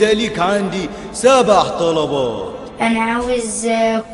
ليك عندي 7 طلبات. أنا عاوز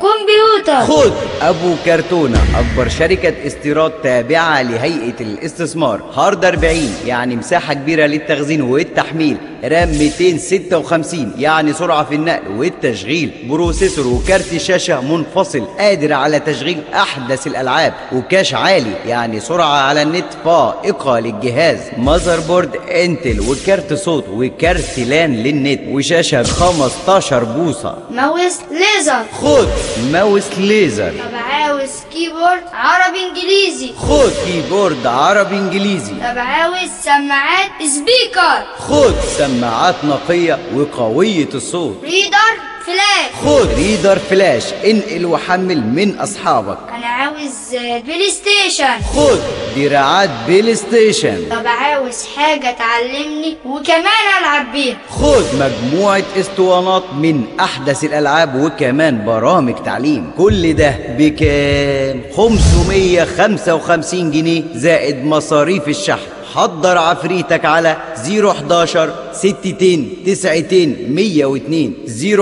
كمبيوتر. خد. ابوكرتونه أكبر شركة استيراد تابعة لهيئة الاستثمار، هارد 40 يعني مساحة كبيرة للتخزين والتحميل، رام 256 يعني سرعة في النقل والتشغيل، بروسيسور وكارت شاشة منفصل قادر على تشغيل أحدث الألعاب، وكاش عالي يعني سرعة على النت فائقة للجهاز، ماذر بورد انتل وكارت صوت وكارت لان للنت، وشاشة 15 بوصة. ماوس ليزر. خد ماوس ليزر. طب عاوز كيبورد عربي انجليزي. خد كيبورد عربي انجليزي. طب عاوز سماعات سبيكر. خد سماعات نقية وقوية الصوت. ريدر فلاش. خد ريدر فلاش، انقل وحمل من اصحابك. انا عاوز بلاي ستيشن. خد دراعات بلاي ستيشن. طب عاوز حاجة تعلمني وكمان العب بيها. خد مجموعة اسطوانات من احدث الالعاب وكمان برامج تعليم. كل ده بكام؟ 555 جنيه زائد مصاريف الشحن. حضر عفريتك على 011 62 92 102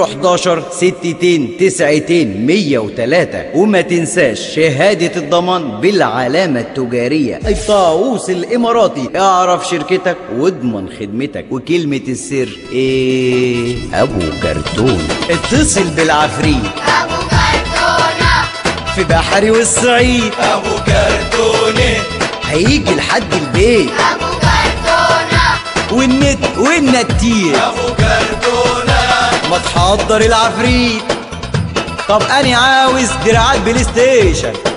011 62 92 103 وما تنساش شهادة الضمان بالعلامة التجارية الطاووس الإماراتي. اعرف شركتك واضمن خدمتك، وكلمة السر ايه؟ ابوكرتونه. اتصل بالعفريت ابوكرتونه في بحري والصعيد. ابوكرتونه هيجي لحد البيت. ابوكرتونه والنت والنتير. ابوكرتونه ما تحضر العفريت. طب انا عاوز دراعات بلاي ستيشن.